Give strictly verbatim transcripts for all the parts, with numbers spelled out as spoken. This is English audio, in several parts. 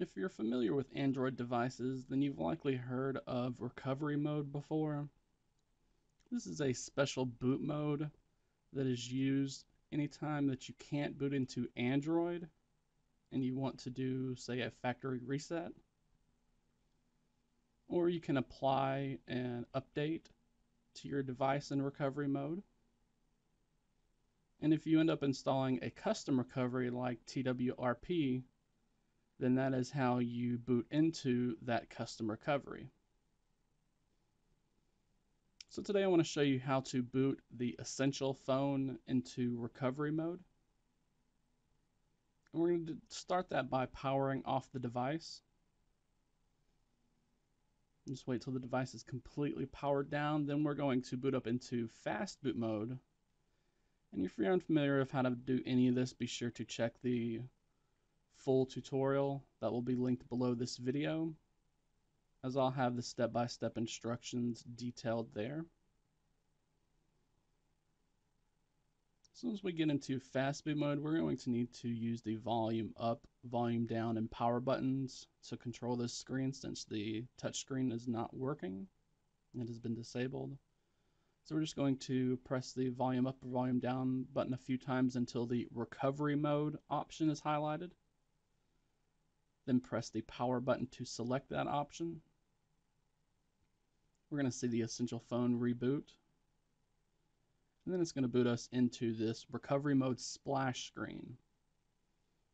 If you're familiar with Android devices, then you've likely heard of recovery mode before. This is a special boot mode that is used anytime that you can't boot into Android and you want to do, say, a factory reset. Or you can apply an update to your device in recovery mode. And if you end up installing a custom recovery like T W R P, then that is how you boot into that custom recovery. So today I want to show you how to boot the Essential phone into recovery mode. And we're going to start that by powering off the device. Just wait till the device is completely powered down, then we're going to boot up into fast boot mode. And if you're unfamiliar with how to do any of this, be sure to check the full tutorial that will be linked below this video, as I'll have the step-by-step instructions detailed there. As soon as we get into fast boot mode, we're going to need to use the volume up, volume down, and power buttons to control this screen, since the touchscreen is not working. It has been disabled. So we're just going to press the volume up or volume down button a few times until the recovery mode option is highlighted. Then press the power button to select that option. We're going to see the Essential phone reboot. And then it's going to boot us into this recovery mode splash screen.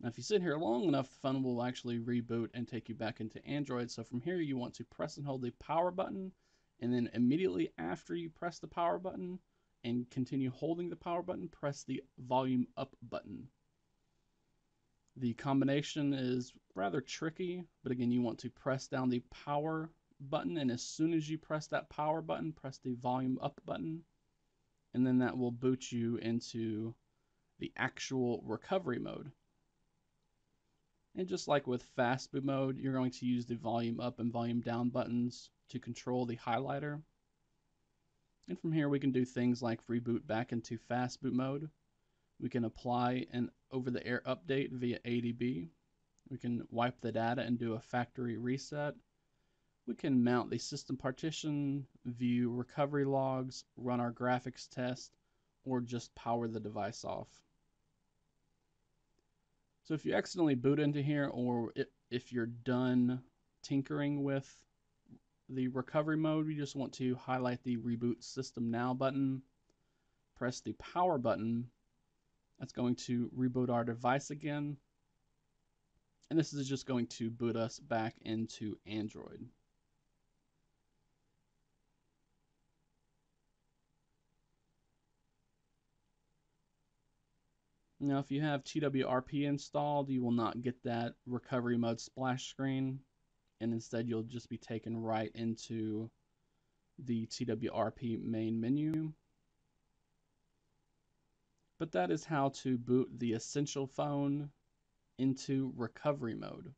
Now if you sit here long enough, the phone will actually reboot and take you back into Android. So from here you want to press and hold the power button, and then immediately after you press the power button and continue holding the power button, press the volume up button. The combination is rather tricky, but again, you want to press down the power button, and as soon as you press that power button, press the volume up button, and then that will boot you into the actual recovery mode. And just like with fast boot mode, you're going to use the volume up and volume down buttons to control the highlighter. And from here we can do things like reboot back into fast boot mode. We can apply an over-the-air update via A D B. We can wipe the data and do a factory reset. We can mount the system partition, view recovery logs, run our graphics test, or just power the device off. So if you accidentally boot into here, or if you're done tinkering with the recovery mode, you just want to highlight the Reboot System Now button, press the power button. That's going to reboot our device again, and this is just going to boot us back into Android. Now if you have T W R P installed, you will not get that recovery mode splash screen, and instead you'll just be taken right into the T W R P main menu. But that is how to boot the Essential phone into recovery mode.